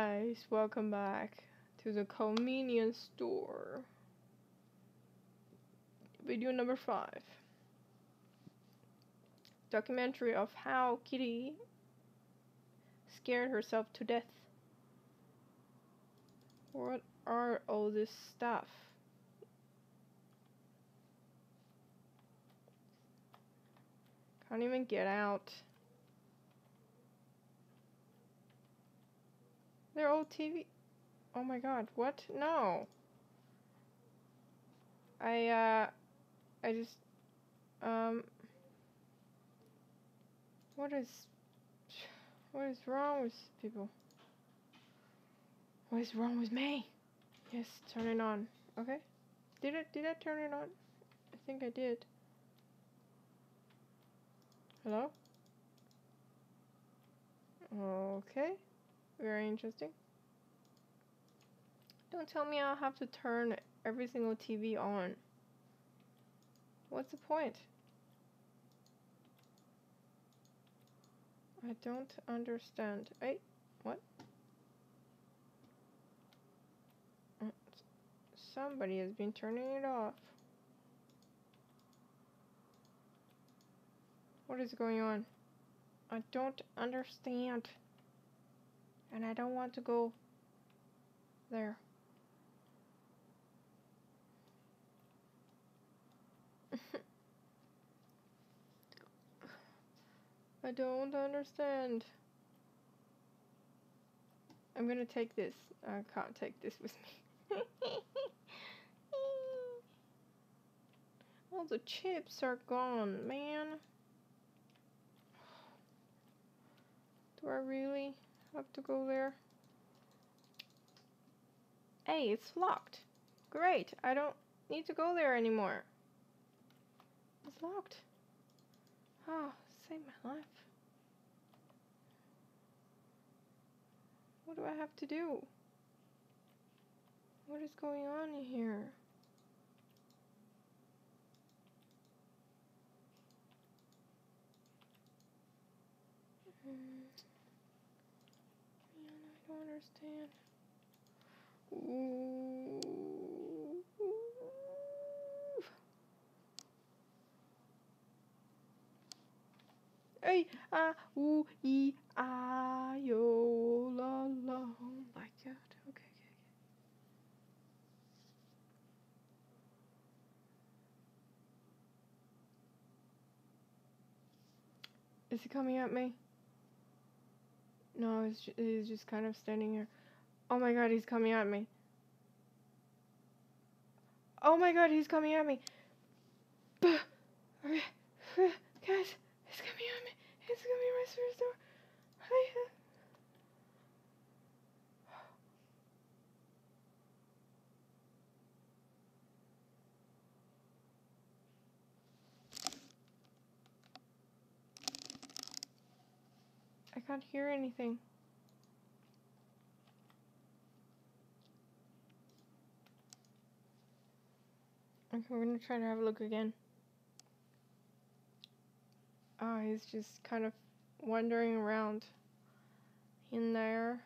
guys, welcome back to the convenience store. Video number 5. Documentary of how Kitty scared herself to death. What are all this stuff? Can't even get out. They're old TV. Oh my god, what? No. I just, what is wrong with people? What is wrong with me? Yes, turn it on. Okay. Did I turn it on? I think I did. Hello? Okay. Very interesting. Don't tell me I'll have to turn every single TV on. What's the point? I don't understand. Hey, what? Somebody has been turning it off. What is going on? I don't understand. And I don't want to go there. I don't understand. I'm gonna take this. I can't take this with me. All the chips are gone, man. Do I really have to go there? Hey, it's locked. Great, I don't need to go there anymore. It's locked. Oh, save my life. What do I have to do? What is going on in here? Understand. Ooh. Hey, ooh, ee, ah, yo, la, la. Oh my god. Okay. Is he coming at me? No, he's just kind of standing here. Oh my god, he's coming at me. Oh my god, he's coming at me. Okay, guys, he's coming at me. He's coming right through his door. I can't hear anything. Okay, we're gonna try to have a look again. Oh, he's just kind of wandering around in there,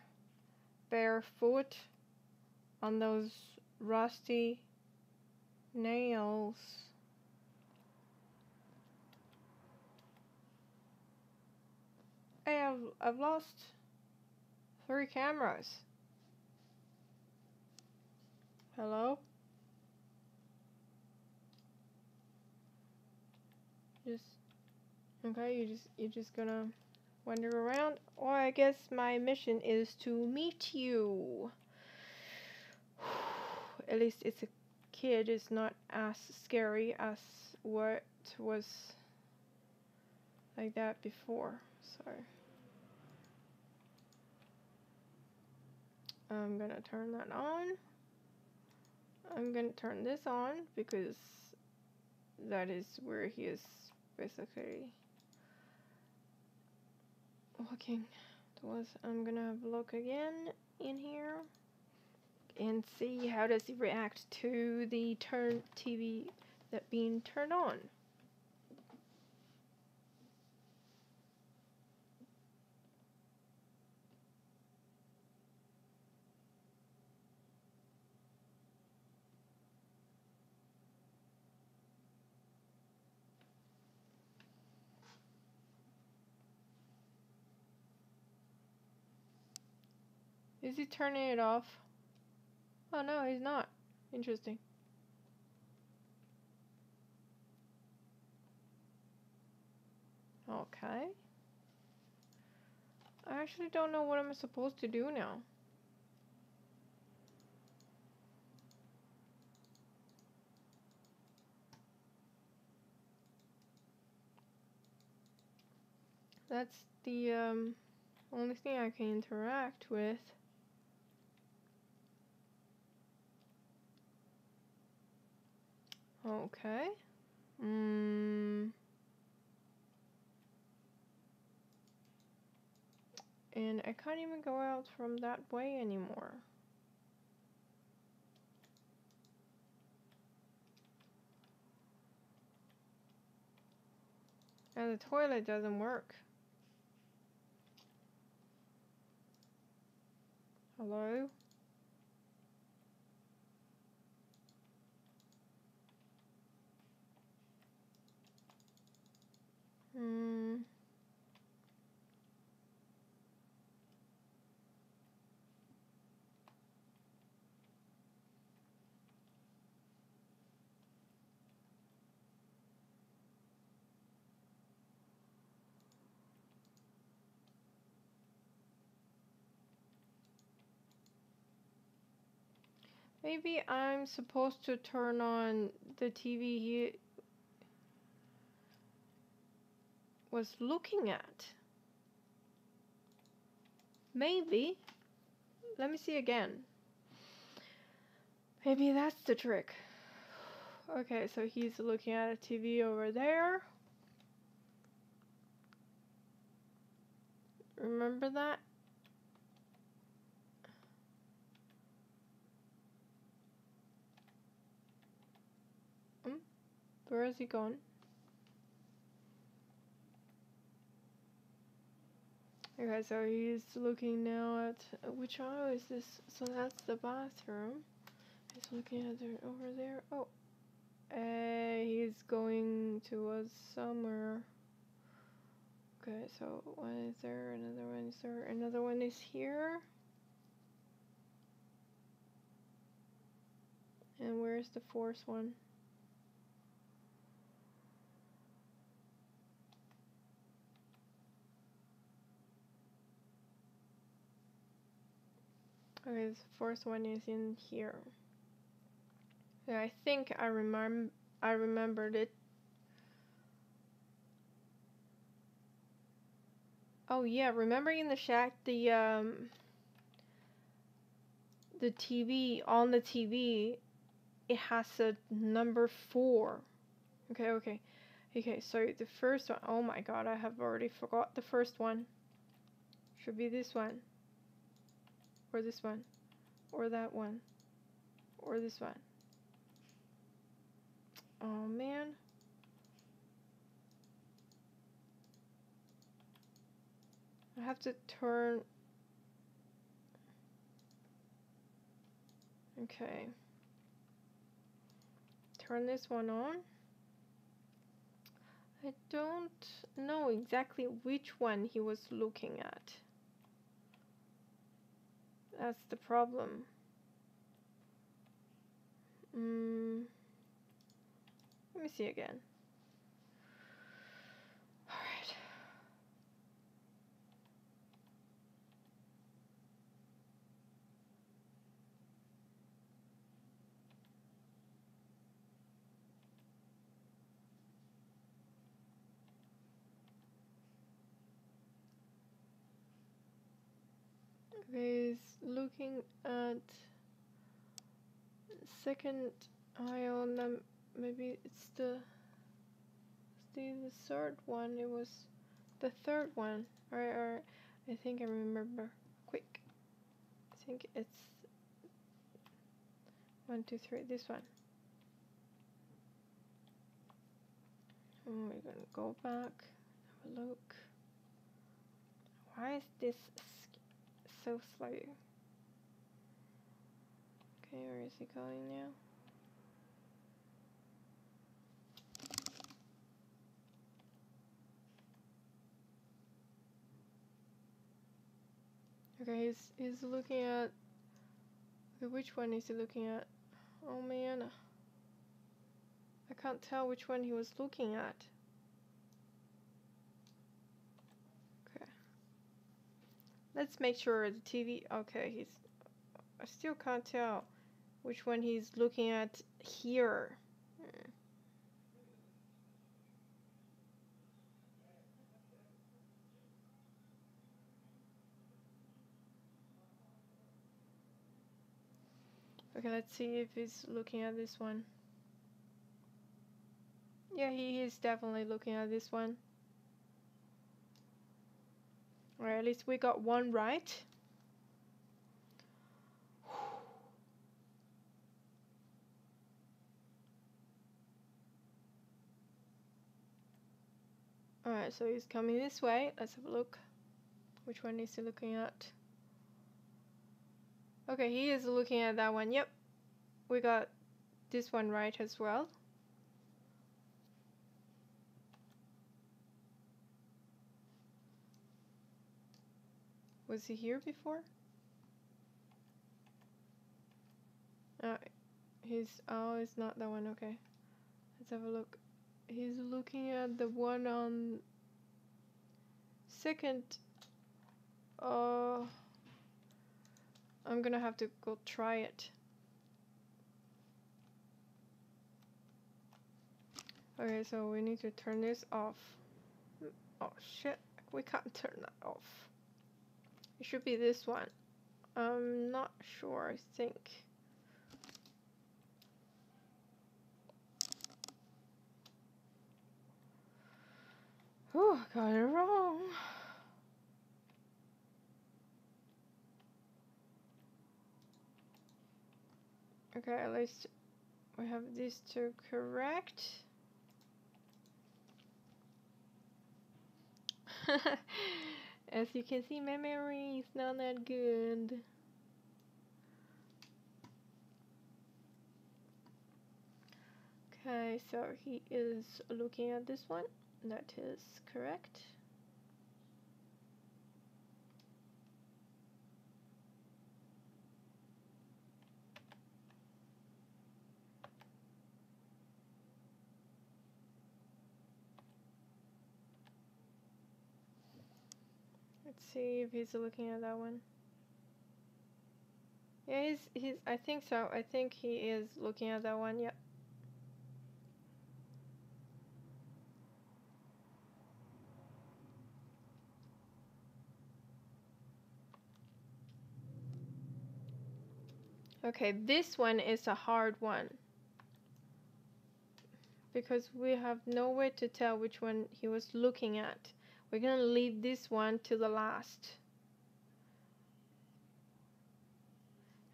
barefoot, on those rusty nails. Hey, I've lost 3 cameras. Hello? You're just gonna wander around, or I guess my mission is to meet you. At least it's a kid, it's not as scary as what was like that before. Sorry. I'm gonna turn that on. I'm gonna turn this on because that is where he is basically walking. I'm gonna have a look again in here and see how does he react to the TV that being turned on. Is he turning it off? Oh no, he's not. Interesting. Okay. I actually don't know what I'm supposed to do now. That's the only thing I can interact with. Okay. And I can't even go out from that way anymore. And the toilet doesn't work. Hello? Maybe I'm supposed to turn on the TV he was looking at. Maybe. Let me see again. Maybe that's the trick. Okay, so he's looking at a TV over there. Remember that? Where is he gone? Okay, so he's looking now at... which aisle is this? So that's the bathroom. He's looking at it over there. Oh. He's going towards somewhere. Okay, so one is there, another one is there, another one is here. And where's the fourth one? Okay, the first one is in here. Yeah, I think I remembered it. Oh yeah, remembering in the shack the TV, on the TV it has a number 4. Okay, so the first one, oh my god, I have already forgot the first one. Should be this one. Or this one, or that one, or this one. Oh man. I have to turn. Okay. Turn this one on. I don't know exactly which one he was looking at. That's the problem. Let me see again. All right. He's looking at second aisle, maybe it's the third one. It was the third one. Alright, I think I remember. Quick. I think it's 1, 2, 3, this one. And we're gonna go back, have a look. Why is this so slow? Okay, where is he going now? Okay, he's looking at... Okay, which one is he looking at? Oh man, I can't tell which one he was looking at. Okay, let's make sure the TV. Okay, he's... I still can't tell which one he's looking at here. Okay, let's see if he's looking at this one. Yeah, he is definitely looking at this one. Alright, at least we got one right. Alright, so he's coming this way. Let's have a look. Which one is he looking at? Okay, he is looking at that one. Yep, we got this one right as well. Was he here before? Oh, it's not that one. Okay, let's have a look. He's looking at the one on second. I'm gonna have to go try it. Okay, so we need to turn this off. Oh shit, we can't turn that off. It should be this one. I'm not sure, I think. Oh, got it wrong. Okay, at least we have these two correct. As you can see, my memory is not that good. Okay, so he is looking at this one. That is correct. See if he's looking at that one. Yeah, he's I think so. I think he is looking at that one, yeah. Okay, this one is a hard one. Because we have no way to tell which one he was looking at. We're gonna leave this one to the last.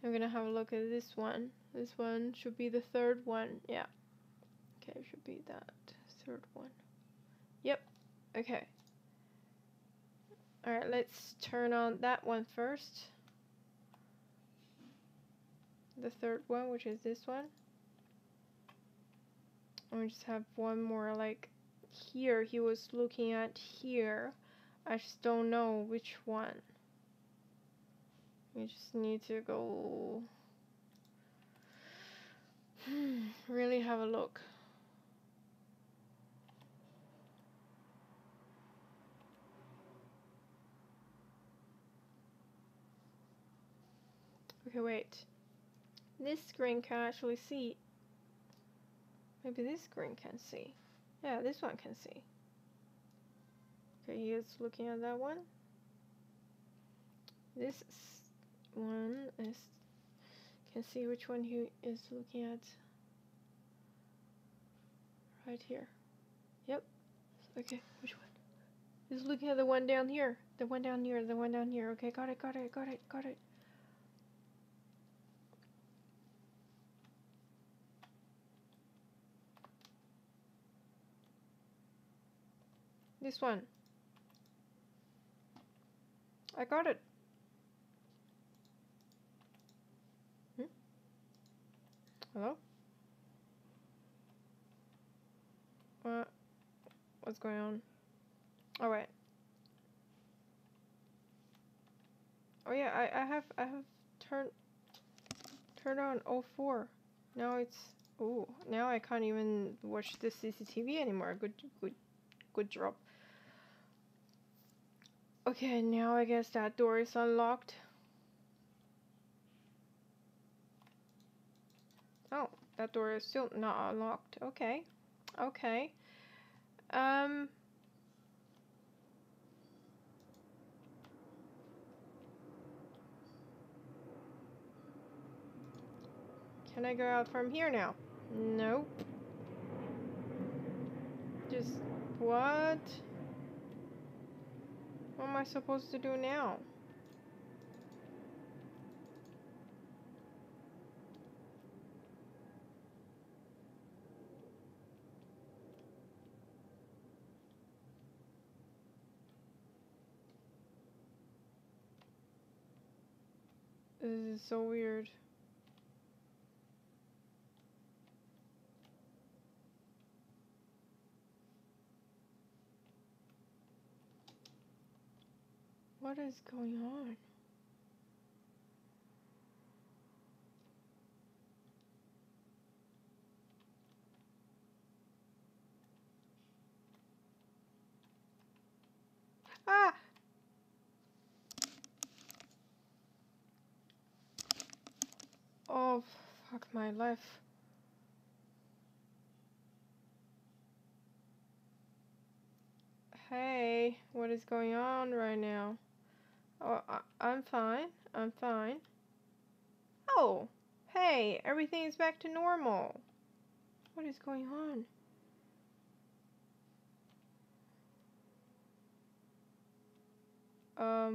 I'm gonna have a look at this one. This one should be the third one. Yeah. Okay, it should be that third one. Yep. Okay. Alright, let's turn on that one first. The third one, which is this one. And we just have one more, like, here he was looking at here. I just don't know which one. We just need to go really have a look. Okay, wait, this screen can actually see. Maybe this screen can see. Yeah, this one can see. Okay, he is looking at that one. This one is... Can see which one he is looking at. Right here. Yep. Okay, which one? He's looking at the one down here. The one down here, the one down here. Okay, got it, got it, got it, got it. This one. I got it. Hello? What's going on? Alright. Oh yeah, I have turned on 04. Now it's now I can't even watch the CCTV anymore. Good job. Okay, now I guess that door is unlocked. Oh, that door is still not unlocked. Okay. Okay. Can I go out from here now? Nope. Just what? What am I supposed to do now? This is so weird. What is going on? Ah! Oh, fuck my life. Hey, what is going on right now? Oh, I'm fine. I'm fine. Oh, hey, everything is back to normal. What is going on?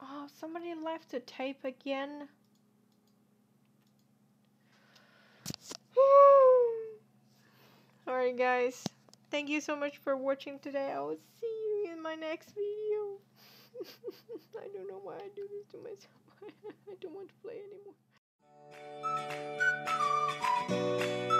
Oh, somebody left the tape again. Alright guys, thank you so much for watching today. I will see you in my next video. I don't know why I do this to myself. I don't want to play anymore.